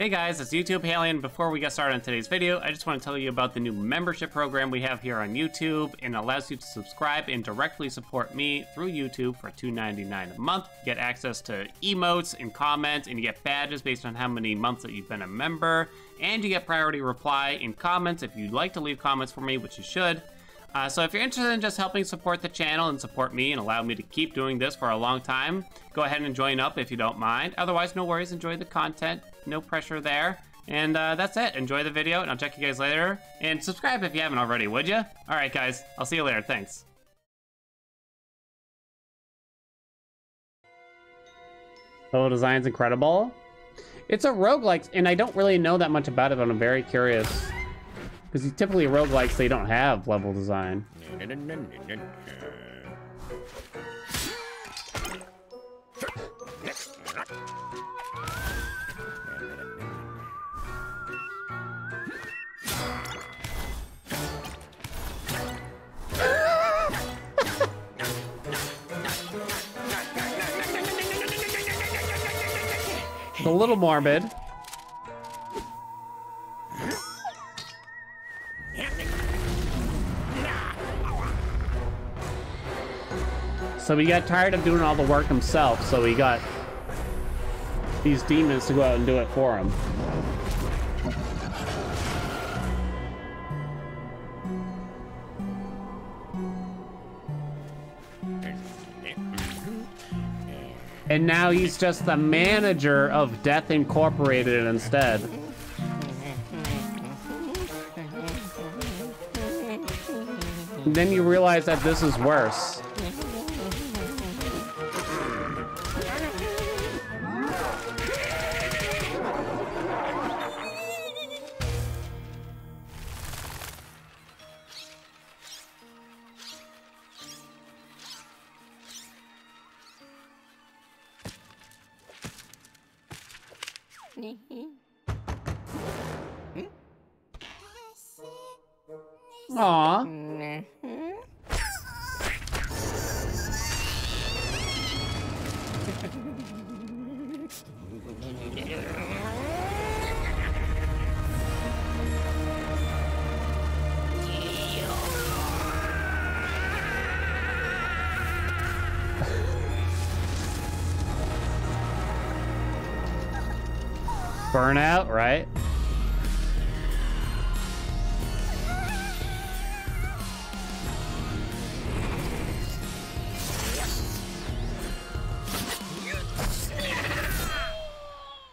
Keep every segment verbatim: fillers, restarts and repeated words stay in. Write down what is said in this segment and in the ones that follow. Hey guys, it's YouTube Haelian. Before we get started on today's video, I just want to tell you about the new membership program we have here on YouTube, and allows you to subscribe and directly support me through YouTube for two ninety-nine a month. You get access to emotes and comments, and you get badges based on how many months that you've been a member, and you get priority reply in comments if you'd like to leave comments for me, which you should. Uh, so if you're interested in just helping support the channel and support me and allow me to keep doing this for a long time, go ahead and join up if you don't mind. Otherwise, no worries, enjoy the content, no pressure there. And uh, that's it, enjoy the video, and I'll check you guys later. And subscribe if you haven't already, would you? All right, guys, I'll see you later, thanks. Hello, design's incredible. It's a roguelike, and I don't really know that much about it, but I'm very curious. Because typically roguelikes, they don't have level design. It's a little morbid. So he got tired of doing all the work himself, so he got these demons to go out and do it for him. And now he's just the manager of Death Incorporated instead. And then you realize that this is worse. Aww. Burnout, right?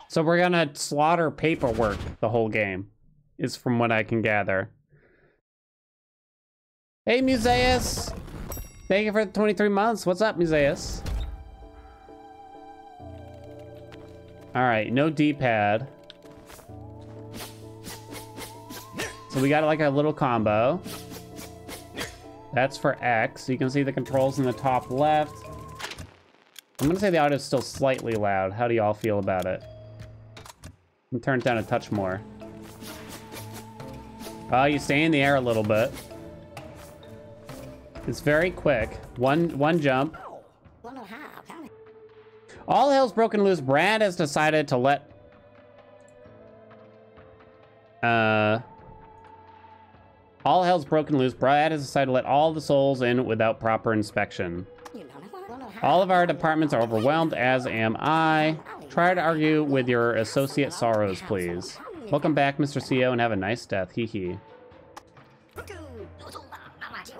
So we're gonna slaughter paperwork the whole game, is from what I can gather. Hey, Museus! Thank you for the twenty-three months. What's up, Museus? All right, no D-pad. So we got like a little combo. That's for X. You can see the controls in the top left. I'm gonna say the audio is still slightly loud. How do y'all feel about it? And turn it down a touch more. Oh, you stay in the air a little bit. It's very quick. One, one jump. All hell's broken loose. Brad has decided to let uh all hell's broken loose. Brad has decided to let all the souls in without proper inspection. All of our departments are overwhelmed, as am I. Try to argue with your associate sorrows, please. Welcome back, Mister C E O, and have a nice death. Hee hee.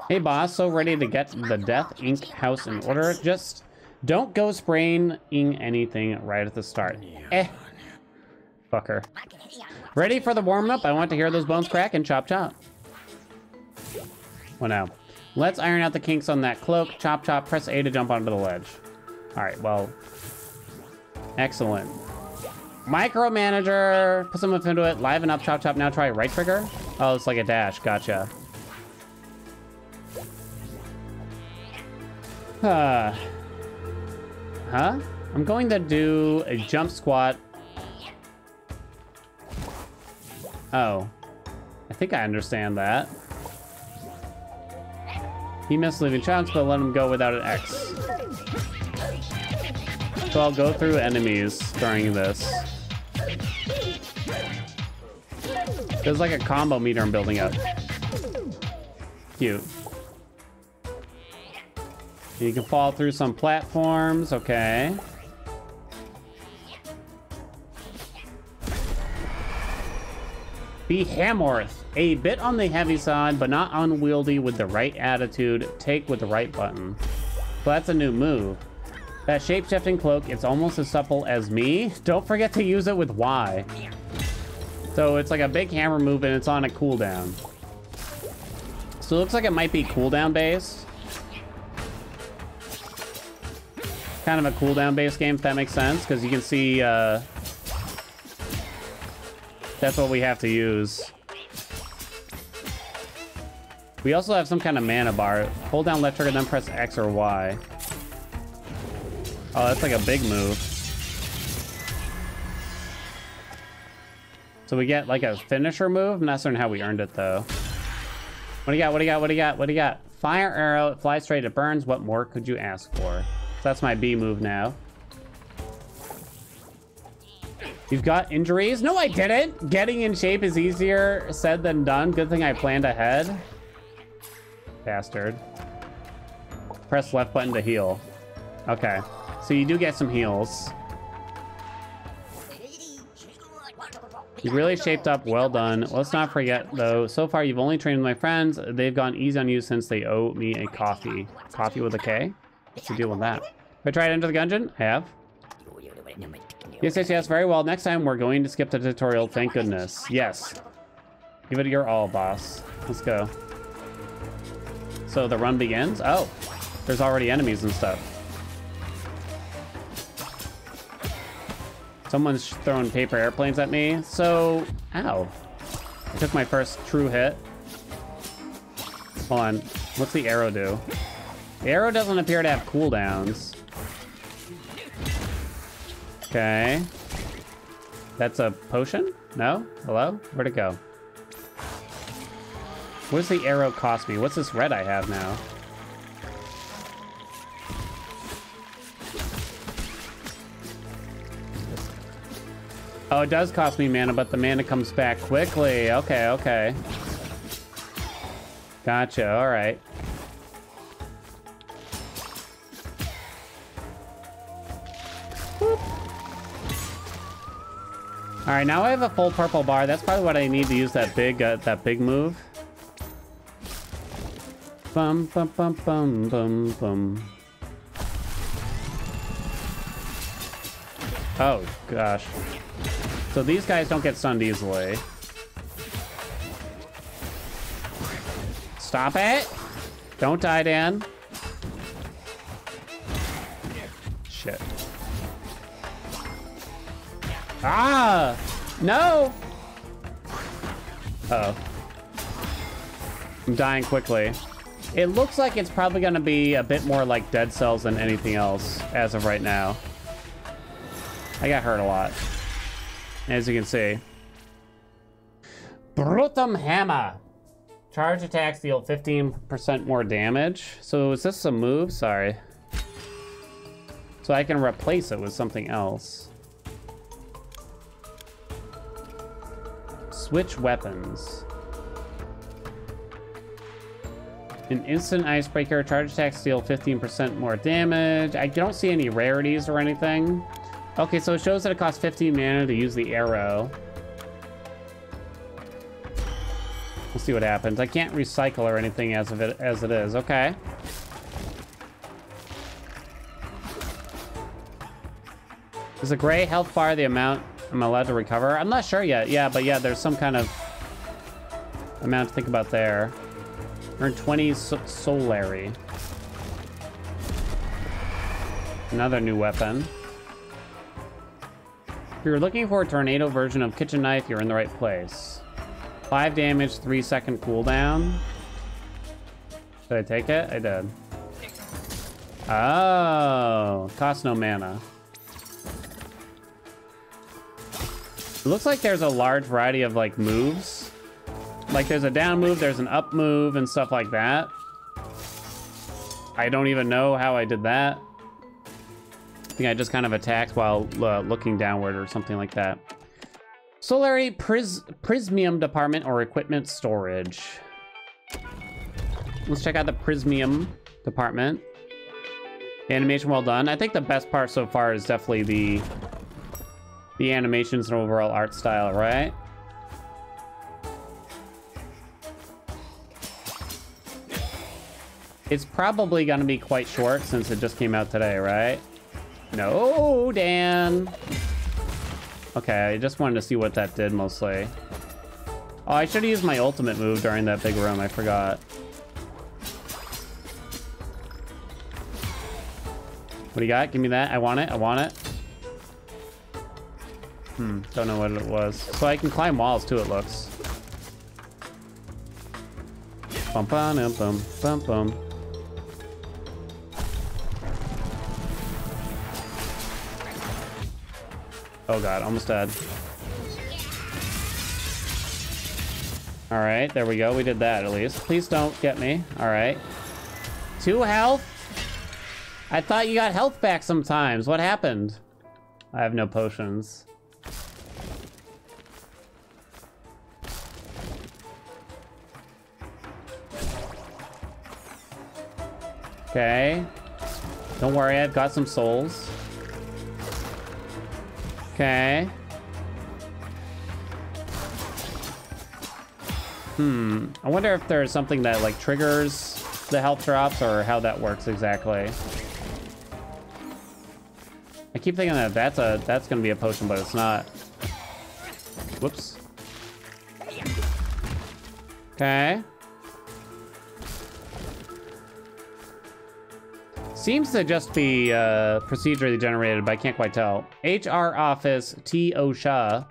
Hey boss, so ready to get the Death Incorporated house in order. Just don't go spraying anything right at the start. Eh. Fucker. Ready for the warm-up? I want to hear those bones crack and chop chop. Well, now, let's iron out the kinks on that cloak. Chop chop, press A to jump onto the ledge. All right, well, excellent. Micromanager, put some of into it. Liven up, chop chop, now try right trigger. Oh, it's like a dash, gotcha. Uh. Huh? I'm going to do a jump squat. Oh, I think I understand that. He missed leaving chunks, but let him go without an X. So I'll go through enemies during this. There's like a combo meter I'm building up. Cute. You can fall through some platforms. Okay. Behemoth. A bit on the heavy side, but not unwieldy with the right attitude. Take with the right button. So that's a new move. That shape-shifting cloak, it's almost as supple as me. Don't forget to use it with Y. So it's like a big hammer move and it's on a cooldown. So it looks like it might be cooldown based. Kind of a cooldown based game, if that makes sense, because you can see uh, that's what we have to use. We also have some kind of mana bar. Hold down left trigger, then press X or Y. Oh, that's like a big move. So we get like a finisher move. I'm not certain how we earned it though. What do you got? What do you got? What do you got? What do you got? Fire arrow. It flies straight. It burns. What more could you ask for? So that's my B move now. You've got injuries? No, I didn't. Getting in shape is easier said than done. Good thing I planned ahead. Bastard. Press left button to heal. Okay. So you do get some heals. You really shaped up, well done. Let's not forget though, so far you've only trained with my friends. They've gone easy on you since they owe me a coffee. Coffee with a K? What's the deal with that? Have I tried Enter the Gungeon? I have. Yes, yes, yes, very well. Next time we're going to skip the tutorial, thank goodness. Yes. Give it your all, boss. Let's go. So the run begins? Oh, there's already enemies and stuff. Someone's throwing paper airplanes at me. So, ow. I took my first true hit. Hold on, what's the arrow do? The arrow doesn't appear to have cooldowns. Okay. That's a potion? No? Hello? Where'd it go? What does the arrow cost me? What's this red I have now? Oh, it does cost me mana, but the mana comes back quickly. Okay, okay. Gotcha, all right. Whoop. All right, now I have a full purple bar. That's probably what I need to use that big uh, that big move. Bum, bum, bum, bum, bum, bum. Oh, gosh. So these guys don't get stunned easily. Stop it! Don't die, Dan. Shit. Ah! No! Uh-oh. I'm dying quickly. It looks like it's probably gonna be a bit more like Dead Cells than anything else as of right now. I got hurt a lot. As you can see. Brutum Hammer. Charge attacks deal fifteen percent more damage. So is this a move? Sorry. So I can replace it with something else. Switch weapons. An instant icebreaker. Charge attacks deal fifteen percent more damage. I don't see any rarities or anything. Okay, so it shows that it costs fifteen mana to use the arrow. We'll see what happens. I can't recycle or anything as of it as it is. Okay. Is a gray health bar the amount I'm allowed to recover? I'm not sure yet. Yeah, but yeah, there's some kind of amount to think about there. Earn twenty so solary. Another new weapon. If you're looking for a tornado version of Kitchen Knife, you're in the right place. Five damage, three second cooldown. Did I take it? I did. Oh, costs no mana. It looks like there's a large variety of like moves. Like there's a down move, there's an up move and stuff like that. I don't even know how I did that. I think I just kind of attacked while uh, looking downward or something like that. Solary Priz Prismium department or equipment storage. Let's check out the Prismium department. Animation well done. I think the best part so far is definitely the the animations and overall art style, right? It's probably gonna be quite short since it just came out today, right? No, Dan. Okay, I just wanted to see what that did mostly. Oh, I should have used my ultimate move during that big room. I forgot. What do you got? Give me that. I want it. I want it. Hmm. Don't know what it was. So I can climb walls too, it looks. Bum bum bum bum bum. Oh god, almost dead. Alright, there we go. We did that at least. Please don't get me. Alright. Two health? I thought you got health back sometimes. What happened? I have no potions. Okay. Don't worry, I've got some souls. Okay. Hmm. I wonder if there's something that like triggers the health drops or how that works exactly. I keep thinking that that's a that's gonna be a potion, but it's not. Whoops. Okay. Seems to just be uh, procedurally generated, but I can't quite tell. H R office, T OSHA,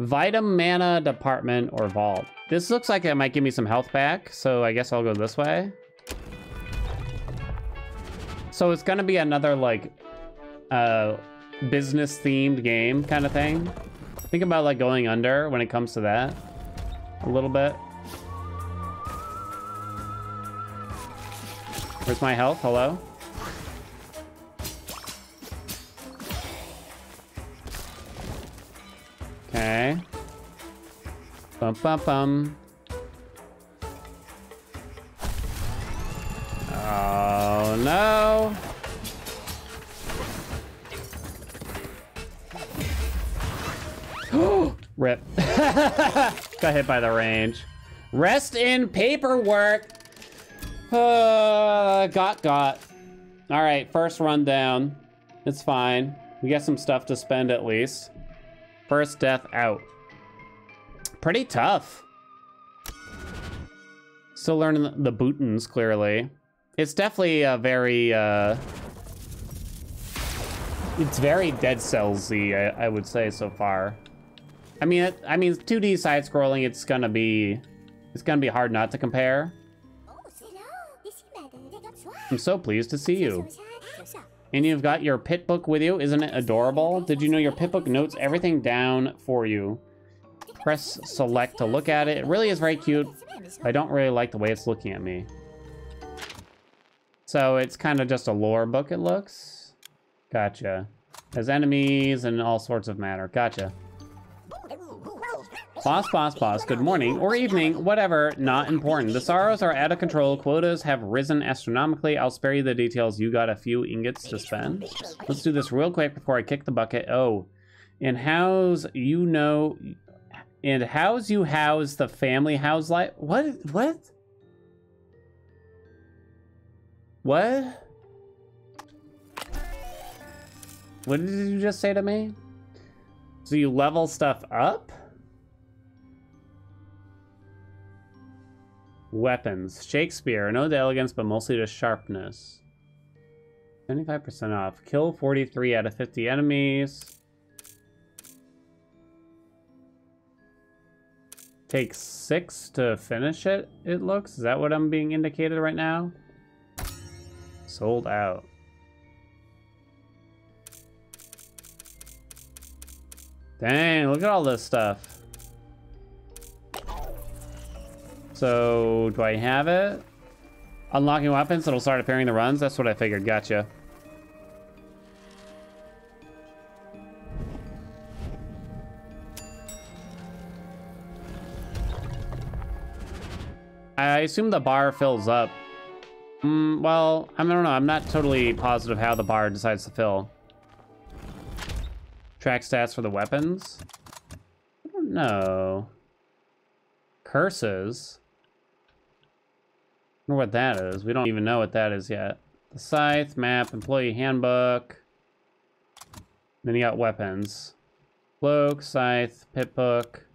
Vitam Mana department or vault. This looks like it might give me some health back, so I guess I'll go this way. So it's gonna be another like. Uh, business themed game kind of thing. Think about like going under when it comes to that a little bit. Where's my health? Hello? Okay. Bum bum bum. Oh no. Rip. Got hit by the range. Rest in paperwork. Uh, got got. All right, first run down. It's fine. We got some stuff to spend at least. First death out. Pretty tough. Still learning the bootins clearly. It's definitely a very. Uh, it's very Dead Cells-y, I, I would say so far. I mean, it, I mean, two D side-scrolling. It's gonna be, it's gonna be hard not to compare. I'm so pleased to see you. And you've got your pit book with you. Isn't it adorable? Did you know your pit book notes everything down for you? Press select to look at it. It really is very cute. I don't really like the way it's looking at me. So it's kind of just a lore book. It looks. Gotcha. There's enemies and all sorts of matter. Gotcha. Boss, boss, boss, good morning, or evening, whatever, not important. The sorrows are out of control, quotas have risen astronomically. I'll spare you the details, you got a few ingots to spend. Let's do this real quick before I kick the bucket. Oh, and how's you know, and how's you house the family house life? What, what? What? What did you just say to me? So you level stuff up? Weapons. Shakespeare. No to elegance, but mostly to sharpness. seventy-five percent off. Kill forty-three out of fifty enemies. Take six to finish it, it looks. Is that what I'm being indicated right now? Sold out. Dang, look at all this stuff. So, do I have it? Unlocking weapons, it'll start appearing the runs. That's what I figured, gotcha. I assume the bar fills up. Mm, well, I don't know. I'm not totally positive how the bar decides to fill. Track stats for the weapons? I don't know. Curses? I don't know what that is. We don't even know what that is yet. The scythe, map, employee handbook. Then you got weapons. Cloak, scythe, pit book.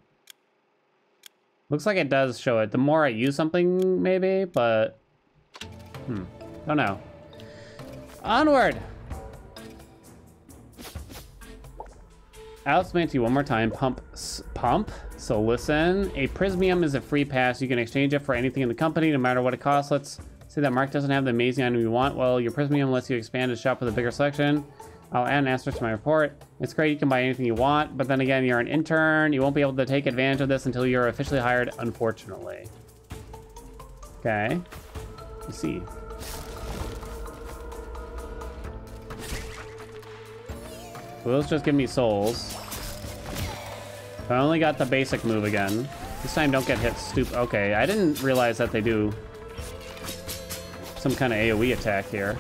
Looks like it does show it. The more I use something, maybe, but... Hmm. Don't know. Onward! I'll explain to you one more time. Pump. Pump? So listen. A Prismium is a free pass. You can exchange it for anything in the company, no matter what it costs. Let's say that Mark doesn't have the amazing item you want. Well, your Prismium lets you expand his shop with a bigger selection. I'll add an asterisk to my report. It's great, you can buy anything you want, but then again, you're an intern. You won't be able to take advantage of this until you're officially hired, unfortunately. Okay. Let's see. Well, those just give me souls. I only got the basic move again. This time, don't get hit, stupid. Okay, I didn't realize that they do some kind of AoE attack here.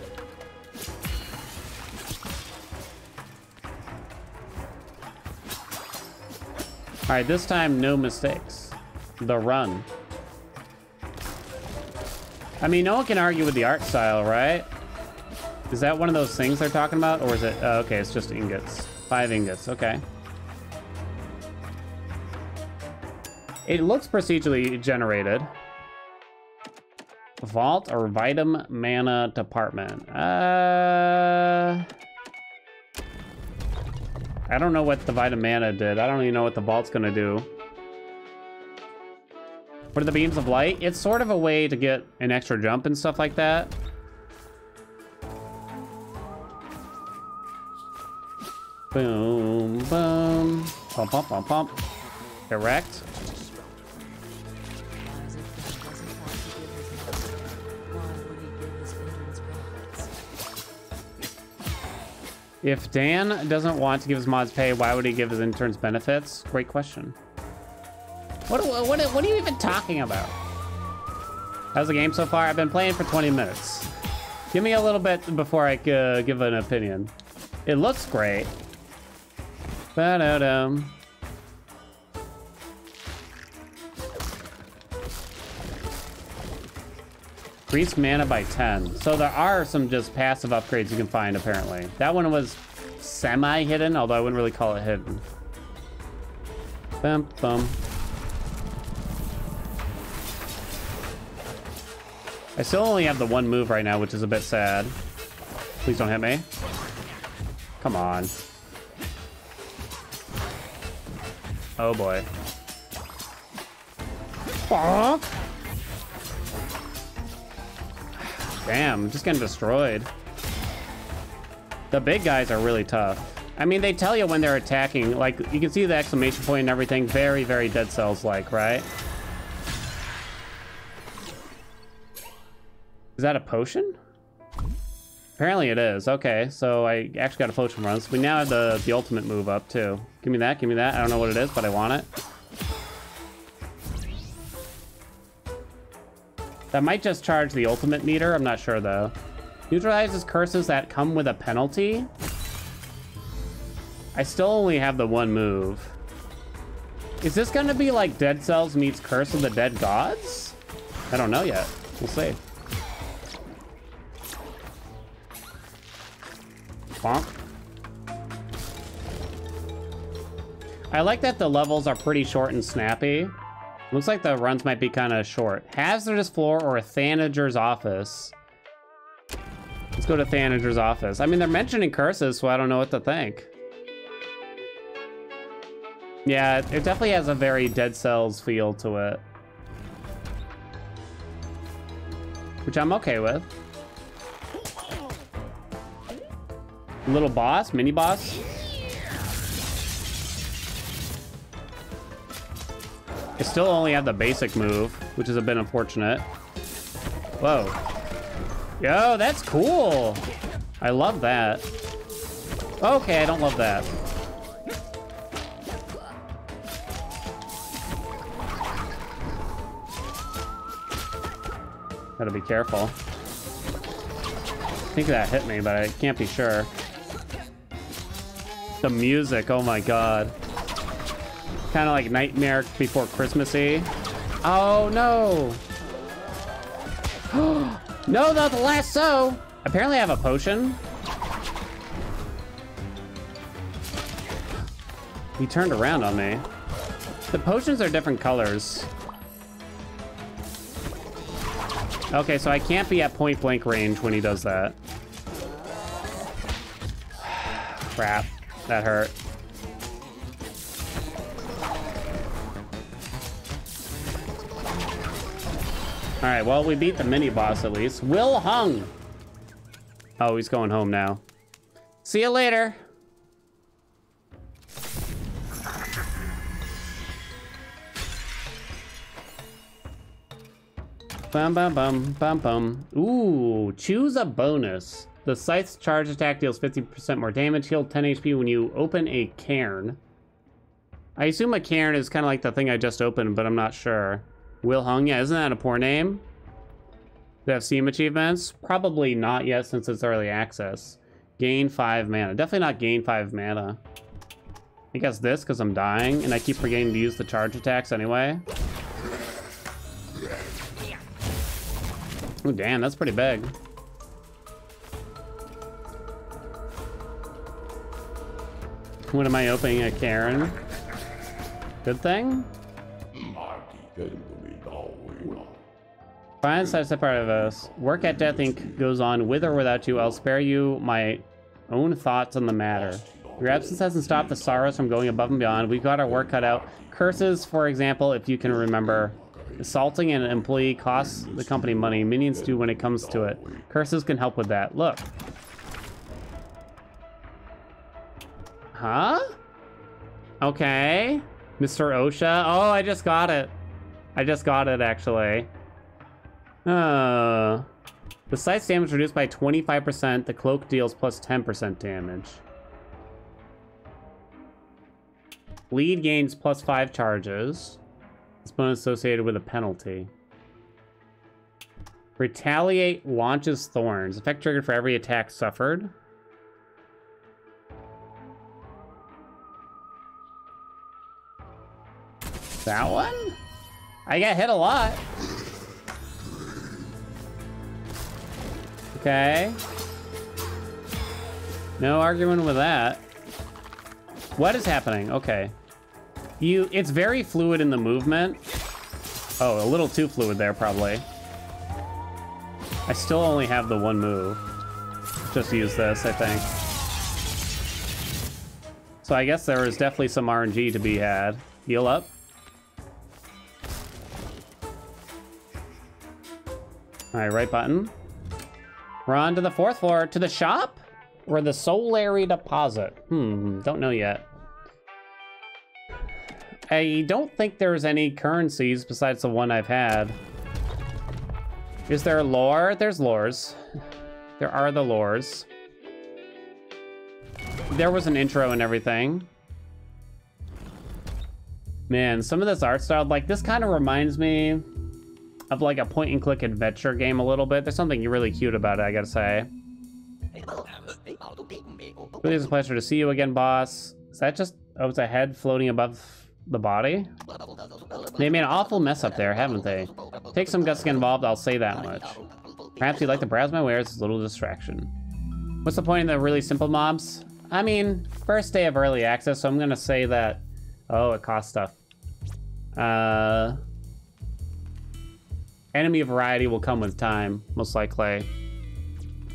All right, this time, no mistakes. The run. I mean, no one can argue with the art style, right? Is that one of those things they're talking about? Or is it, oh, okay, it's just ingots. Five ingots, okay. It looks procedurally generated. Vault or Vitam Mana Department. Uh... I don't know what the Vitam Mana did. I don't even know what the vault's gonna do. What are the beams of light? It's sort of a way to get an extra jump and stuff like that. Boom, boom. Pump, pump, pump, pump. Direct. If Dan doesn't want to give his mods pay, why would he give his interns benefits? Great question. What, what, what are you even talking about? How's the game so far? I've been playing for twenty minutes. Give me a little bit before I uh, give an opinion. It looks great. Ba-da-dum. Increase mana by ten. So there are some just passive upgrades you can find, apparently. That one was semi-hidden, although I wouldn't really call it hidden. Bum, bum. I still only have the one move right now, which is a bit sad. Please don't hit me. Come on. Oh boy. Bonk! Damn, just getting destroyed. The big guys are really tough. I mean, they tell you when they're attacking, like you can see the exclamation point and everything, very, very Dead Cells-like, right? Is that a potion? Apparently it is, okay. So I actually got a potion run. So we now have the, the ultimate move up too. Give me that, give me that. I don't know what it is, but I want it. That might just charge the ultimate meter. I'm not sure though. Neutralizes curses that come with a penalty. I still only have the one move. Is this gonna be like Dead Cells meets Curse of the Dead Gods? I don't know yet. We'll see. Bonk. I like that the levels are pretty short and snappy. Looks like the runs might be kind of short. Hazardous floor or a Thanager's office. Let's go to Thanager's office. I mean, they're mentioning curses, so I don't know what to think. Yeah, it definitely has a very Dead Cells feel to it, which I'm okay with. Little boss, mini boss. I still only have the basic move, which has been unfortunate. Whoa. Yo, that's cool. I love that. Okay, I don't love that. Gotta be careful. I think that hit me, but I can't be sure. The music, oh my god. Kind of like Nightmare Before Christmasy. Oh no! No, not the lasso! Apparently I have a potion. He turned around on me. The potions are different colors. Okay, so I can't be at point blank range when he does that. Crap, that hurt. All right, well, we beat the mini boss at least. Will Hung. Oh, he's going home now. See you later. Bum, bum, bum, bum, bum. Ooh, choose a bonus. The scythe's charge attack deals fifty percent more damage, heal ten H P when you open a cairn. I assume a cairn is kind of like the thing I just opened, but I'm not sure. Will Hung, yeah, isn't that a poor name? Do they have Steam achievements? Probably not yet since it's early access. Gain five mana. Definitely not gain five mana. I guess this because I'm dying and I keep forgetting to use the charge attacks anyway. Oh, damn, that's pretty big. What am I opening a cairn? Good thing? Fine, such a part of us. Work at Death Incorporated goes on with or without you. I'll spare you my own thoughts on the matter. Your absence hasn't stopped the sorrows from going above and beyond. We've got our work cut out. Curses, for example, if you can remember. Assaulting an employee costs the company money. Minions do when it comes to it. Curses can help with that. Look. Huh? Okay. Mister OSHA. Oh, I just got it. I just got it, actually. Uh, the scythe's damage reduced by twenty-five percent. The cloak deals plus ten percent damage. Bleed gains plus five charges. This bonus associated with a penalty. Retaliate launches thorns. Effect triggered for every attack suffered. That one? I got hit a lot. Okay. No arguing with that. What is happening? Okay. You, it's very fluid in the movement. Oh, a little too fluid there, probably. I still only have the one move. Just use this, I think. So I guess there is definitely some R N G to be had. Heal up. All right, right button. We're on to the fourth floor, to the shop? Or the solary deposit? Hmm, don't know yet. I don't think there's any currencies besides the one I've had. Is there lore? There's lores. There are the lores. There was an intro and everything. Man, some of this art style, like this kind of reminds me of like a point and click adventure game a little bit. There's something really cute about it, I gotta say. Really is a pleasure to see you again, boss. Is that just, oh, it's a head floating above the body? They made an awful mess up there, haven't they? Take some guts to get involved, I'll say that much. Perhaps you'd like to browse my wares as a little distraction. What's the point of the really simple mobs? I mean, first day of early access, so I'm gonna say that, oh, it costs stuff. Uh, enemy variety will come with time, most likely.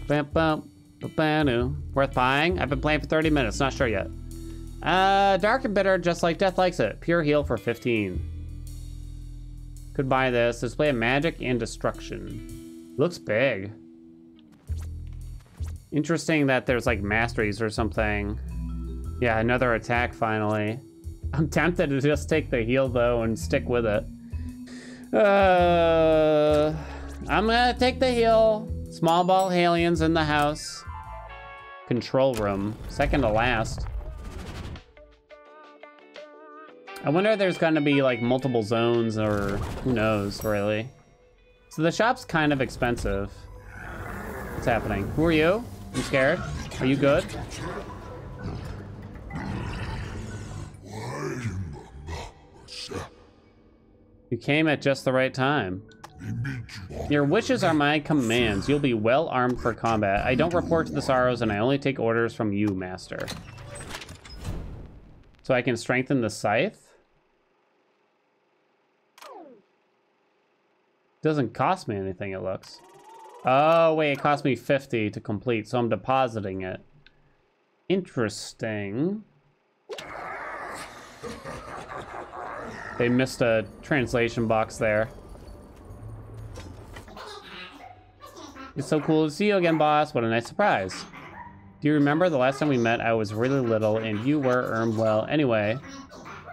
Worth buying? I've been playing for thirty minutes, not sure yet. Uh, dark and bitter, just like Death likes it. Pure heal for fifteen. Could buy this. Display of magic and destruction. Looks big. Interesting that there's like masteries or something. Yeah, another attack finally. I'm tempted to just take the heal though and stick with it. Uh, I'm gonna take the heal. Small ball aliens in the house. Control room, second to last. I wonder if there's gonna be like multiple zones or who knows really. So the shop's kind of expensive. What's happening? Who are you? I'm scared. Are you good? You came at just the right time. Your wishes are my commands. You'll be well armed for combat. I don't report to the sorrows, and I only take orders from you, master. So I can strengthen the scythe? Doesn't cost me anything, it looks. Oh, wait, it cost me fifty to complete, so I'm depositing it. Interesting. They missed a translation box there. It's so cool to see you again, boss. What a nice surprise. Do you remember the last time we met? I was really little and you were um, well. Anyway,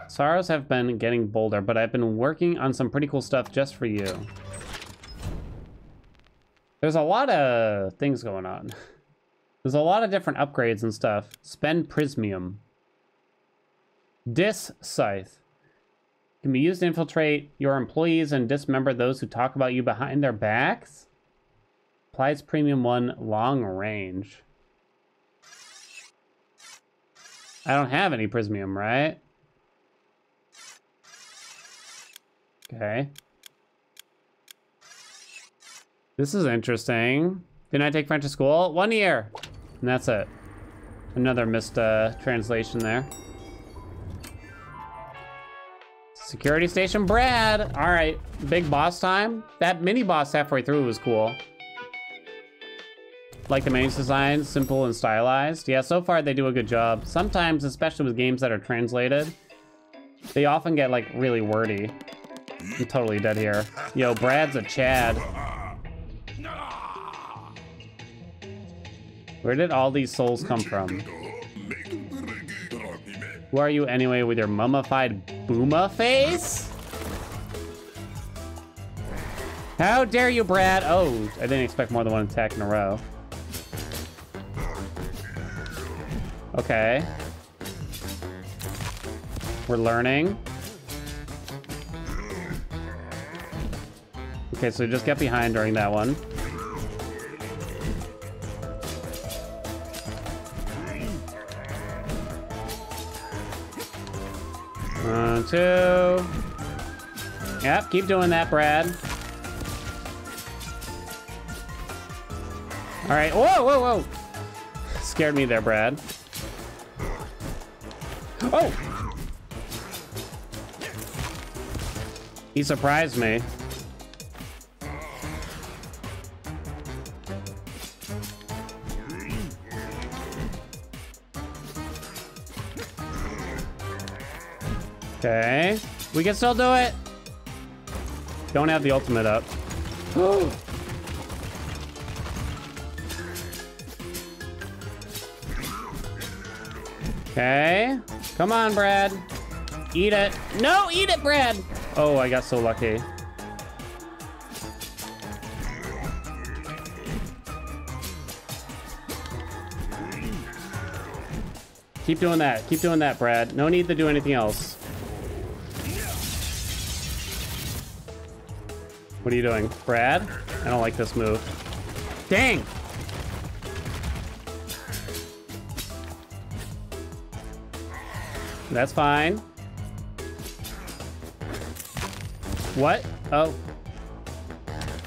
sorrows have been getting bolder, but I've been working on some pretty cool stuff just for you. There's a lot of things going on. There's a lot of different upgrades and stuff. Spend Prismium. Dis Scythe. Can be used to infiltrate your employees and dismember those who talk about you behind their backs. Applies premium one long range. I don't have any Prismium, right? Okay. This is interesting. Didn't I take French at school? One year. And that's it. Another missed uh, translation there. Security station Brad. All right, big boss time. That mini boss halfway through was cool. Like the maze design, simple and stylized. Yeah, so far they do a good job. Sometimes, especially with games that are translated, they often get like really wordy. I'm totally dead here. Yo, Brad's a Chad. Where did all these souls come from? Who are you anyway with your mummified booma face? How dare you, Brad? Oh, I didn't expect more than one attack in a row. Okay. We're learning. Okay, so just get behind during that one. One, two. Yep, keep doing that, Brad. All right, whoa, whoa, whoa. Scared me there, Brad. Oh! He surprised me. Okay, we can still do it. Don't have the ultimate up. Ooh. Okay, come on, Brad. Eat it. No, eat it, Brad. Oh, I got so lucky. Keep doing that. Keep doing that, Brad. No need to do anything else. What are you doing, Brad? I don't like this move. Dang. That's fine. What? Oh.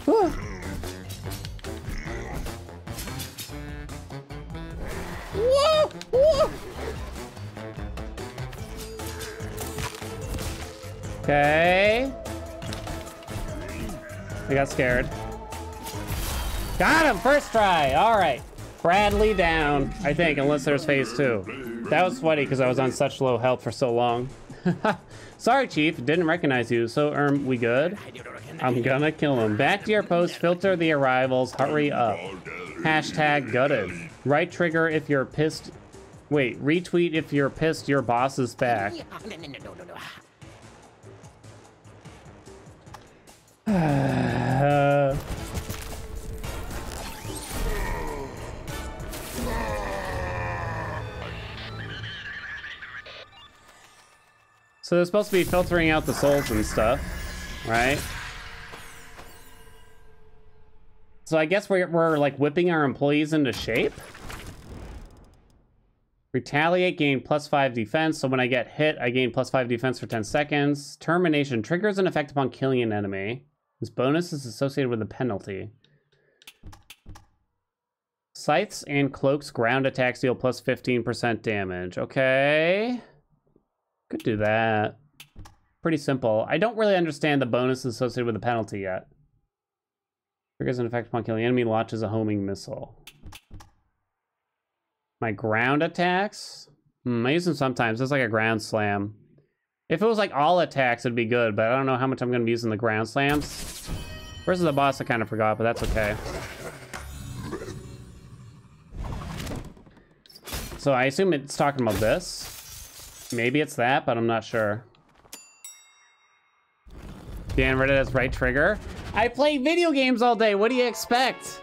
Whew. Whoa! Whoa! Okay. I got scared. Got him! First try! All right. Bradley down, I think, unless there's phase two. That was sweaty because I was on such low health for so long. Sorry, Chief, didn't recognize you. So, Erm, we good? I'm gonna kill him. Back to your post, filter the arrivals, hurry up. Hashtag gutted. Right trigger if you're pissed. Wait, retweet if you're pissed your boss is back. uh... So they're supposed to be filtering out the souls and stuff, right? So I guess we're, we're like whipping our employees into shape. Retaliate, gain plus five defense. So when I get hit, I gain plus five defense for ten seconds. Termination triggers an effect upon killing an enemy. This bonus is associated with a penalty. Scythes and cloaks ground attacks deal plus fifteen percent damage. Okay. Could do that. Pretty simple. I don't really understand the bonus associated with the penalty yet. Triggers an effect upon killing an enemy, launches a homing missile. My ground attacks? Hmm, I use them sometimes. It's like a ground slam. If it was like all attacks, it'd be good, but I don't know how much I'm going to be using the ground slams. Versus the boss, I kind of forgot, but that's okay. So I assume it's talking about this. Maybe it's that, but I'm not sure. Dan read it as right trigger. I play video games all day. What do you expect?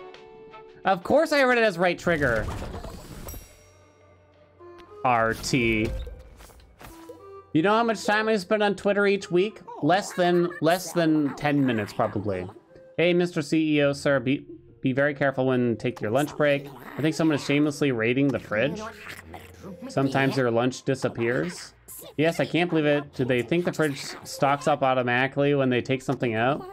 Of course I read it as right trigger. R T. You know how much time I spend on Twitter each week? Less than less than ten minutes, probably. Hey, Mister C E O, sir, be, be very careful when take your lunch break. I think someone is shamelessly raiding the fridge. Sometimes your lunch disappears. Yes, I can't believe it. Do they think the fridge stocks up automatically when they take something out?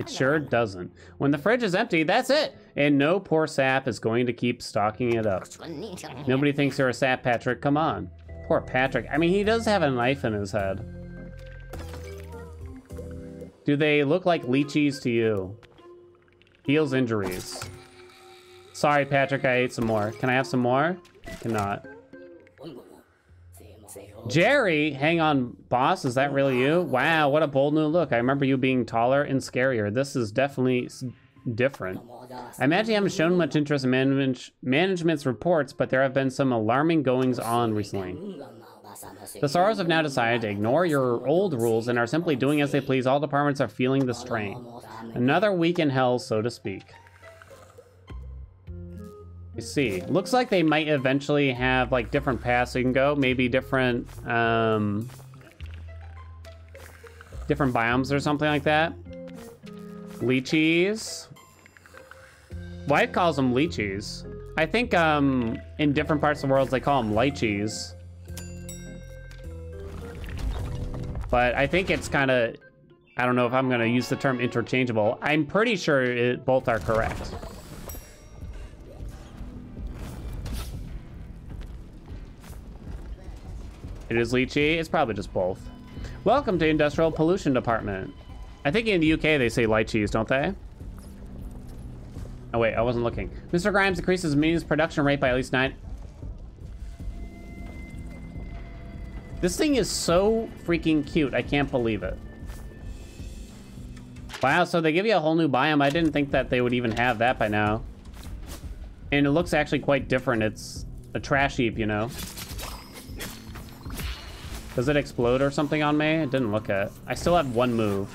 It sure doesn't. When the fridge is empty, that's it. And no poor sap is going to keep stocking it up. Nobody thinks you're a sap, Patrick. Come on. Poor Patrick. I mean, he does have a knife in his head. Do they look like lychees to you? Heals injuries. Sorry, Patrick, I ate some more. Can I have some more? Cannot. Jerry, hang on, boss, is that really you? Wow, what a bold new look. I remember you being taller and scarier. This is definitely different. I imagine you haven't shown much interest in manage management's reports, but there have been some alarming goings-on recently. The Sorrows have now decided to ignore your old rules and are simply doing as they please. All departments are feeling the strain. Another week in hell, so to speak. I see. Looks like they might eventually have like different paths you can go, maybe different um, different biomes or something like that. Lychees. Wife calls them lychees. I think um, in different parts of the world they call them lychees. But I think it's kind of, I don't know if I'm going to use the term interchangeable. I'm pretty sure it, both are correct. It is lychee. It's probably just both. Welcome to Industrial Pollution Department. I think in the U K they say lychees, don't they? Oh wait, I wasn't looking. Mister Grimes increases means production rate by at least nine. This thing is so freaking cute. I can't believe it. Wow, so they give you a whole new biome. I didn't think that they would even have that by now. And it looks actually quite different. It's a trash heap, you know. Does it explode or something on me? It didn't look at. I still have one move.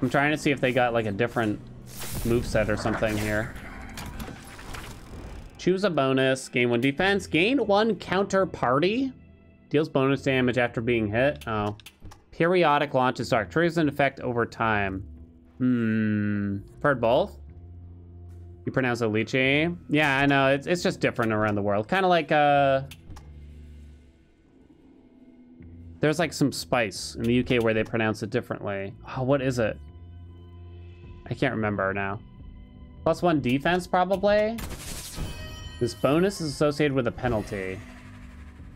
I'm trying to see if they got like a different moveset or something here. Choose a bonus, gain one defense, gain one counter party. Deals bonus damage after being hit. Oh. Periodic launches arc. Triggers an effect over time. Hmm. Heard both? You pronounce it lychee? Yeah, I know. It's, it's just different around the world. Kind of like, uh... there's like some spice in the U K where they pronounce it differently. Oh, what is it? I can't remember now. Plus one defense, probably? This bonus is associated with a penalty.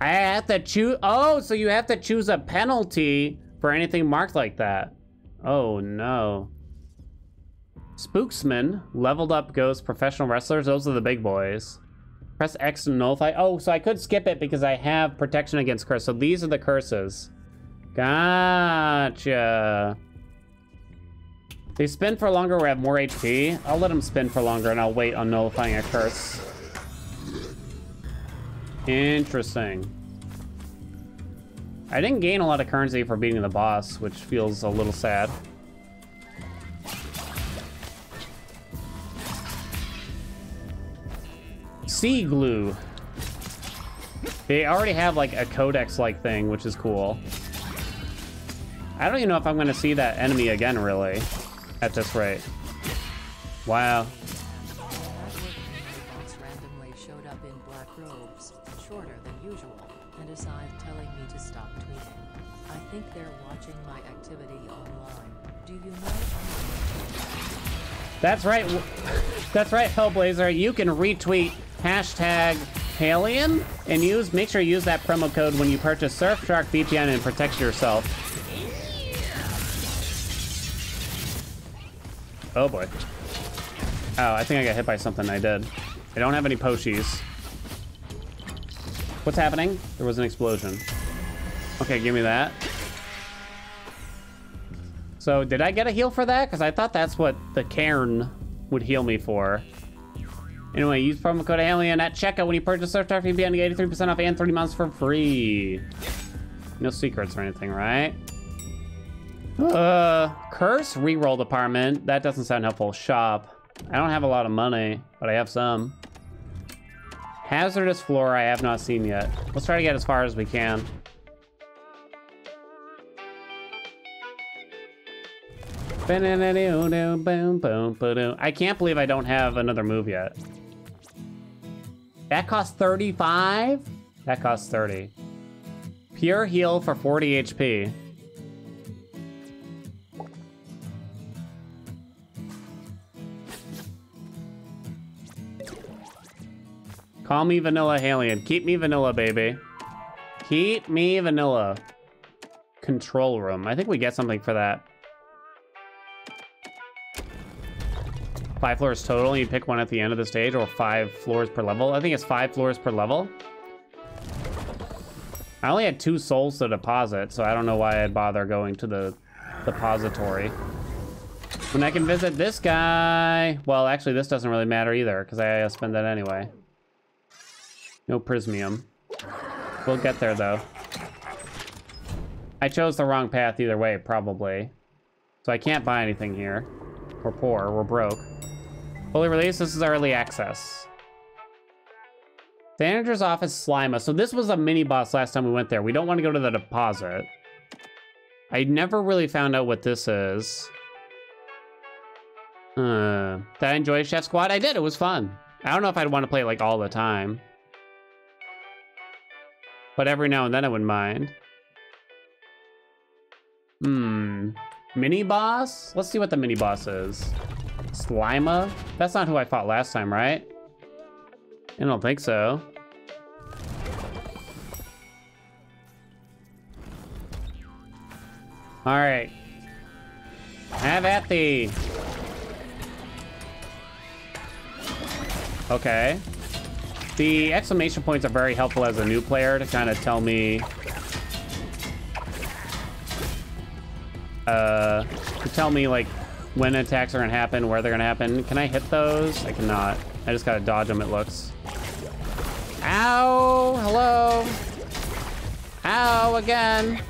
I have to choose... Oh, so you have to choose a penalty for anything marked like that. Oh, no. Spooksman, leveled up ghosts, professional wrestlers, those are the big boys. Press X to nullify. Oh, so I could skip it because I have protection against curse. So these are the curses. Gotcha. They spin for longer or have more H P. I'll let them spin for longer and I'll wait on nullifying a curse. Interesting. I didn't gain a lot of currency for beating the boss, which feels a little sad. Sea glue. They already have like a codex-like thing, which is cool. I don't even know if I'm gonna see that enemy again, really. at this rate. Wow. Randomly showed up in black robes, shorter than usual, and aside telling me to stop tweeting. I think they're watching my activity online. Do you know? That's right. That's right, Hellblazer. You can retweet hashtag Haelian and use. Make sure you use that promo code when you purchase Surfshark V P N and protect yourself. Oh boy. Oh, I think I got hit by something. I did. I don't have any pochies. What's happening? There was an explosion. Okay, give me that. So did I get a heal for that? Because I thought that's what the cairn would heal me for. Anyway, use promo code Haelian at checkout when you purchase Surfshark V P N to get eighty-three percent off and three months for free. No secrets or anything, right? Uh, curse reroll department. That doesn't sound helpful. Shop. I don't have a lot of money, but I have some. Hazardous flora I have not seen yet. Let's try to get as far as we can. I can't believe I don't have another move yet. That costs thirty-five? That costs thirty. Pure heal for forty H P. Call me Vanilla Haelian. Keep me vanilla, baby. Keep me vanilla. Control room. I think we get something for that. Five floors total, you pick one at the end of the stage, or five floors per level. I think it's five floors per level. I only had two souls to deposit, so I don't know why I'd bother going to the depository. When I can visit this guy... Well, actually, this doesn't really matter either, because I spend that anyway. No prismium. We'll get there, though. I chose the wrong path either way, probably. So I can't buy anything here. We're poor, we're broke. Fully released, this is early access. The manager's office, Slima. So this was a mini boss last time we went there. We don't want to go to the deposit. I never really found out what this is. Uh, did I enjoy Chef Squad? I did, it was fun. I don't know if I'd want to play it like all the time. But every now and then I wouldn't mind. Hmm. Mini boss? Let's see what the mini boss is. Slima? That's not who I fought last time, right? I don't think so. All right. Have at thee. Okay. The exclamation points are very helpful as a new player to kind of tell me Uh, to tell me like when attacks are gonna happen, where they're gonna happen. Can I hit those? I cannot. I just gotta dodge them, it looks. Ow! Hello! Ow, again!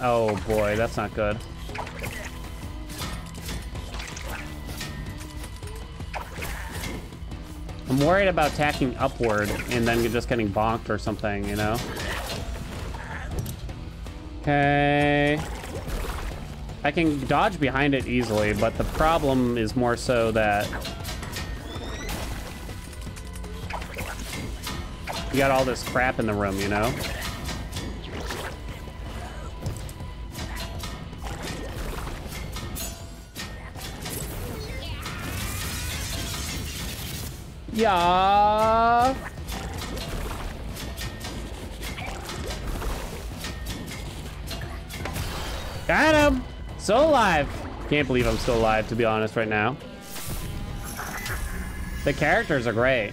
Oh boy, that's not good. I'm worried about attacking upward and then just getting bonked or something, you know? Okay. I can dodge behind it easily, but the problem is more so that you got all this crap in the room, you know? Yeah. Got him! Still alive! Can't believe I'm still alive, to be honest, right now. The characters are great.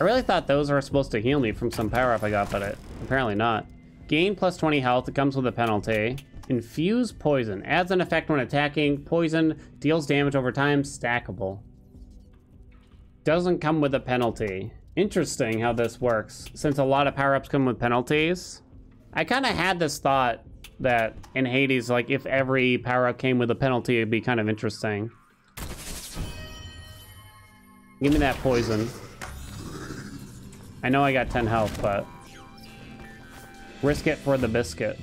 I really thought those were supposed to heal me from some power-up I got, but it, apparently not. Gain plus twenty health, it comes with a penalty. Infuse poison, adds an effect when attacking. Poison deals damage over time, stackable. Doesn't come with a penalty. Interesting how this works, since a lot of power-ups come with penalties. I kind of had this thought that in Hades, like if every power-up came with a penalty, it'd be kind of interesting. Give me that poison. I know I got ten health, but risk it for the biscuit.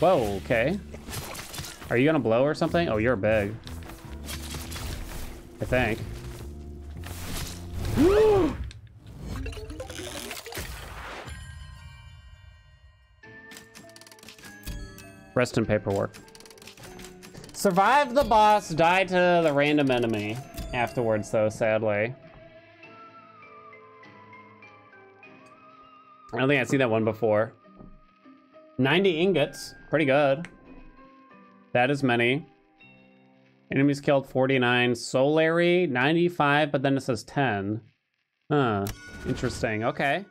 Whoa, okay. Are you gonna blow or something? Oh, you're big. I think. Woo! Rest in paperwork. Survive the boss, die to the random enemy afterwards though, sadly. I don't think I've seen that one before. ninety ingots, pretty good. That is many. Enemies killed forty-nine, Solary ninety-five, but then it says ten. Huh, interesting, okay.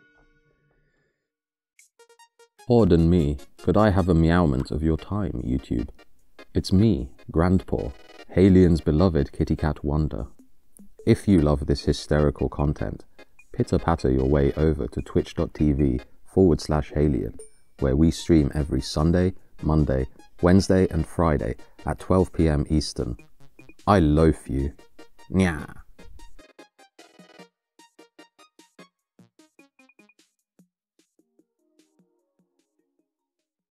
Pardon me, could I have a meowment of your time, YouTube? It's me, Grandpaw, Haelian's beloved kitty cat wonder. If you love this hysterical content, pitter-patter your way over to twitch.tv forward slash Haelian, where we stream every Sunday, Monday, Wednesday and Friday at twelve p m Eastern. I loaf you. Nya.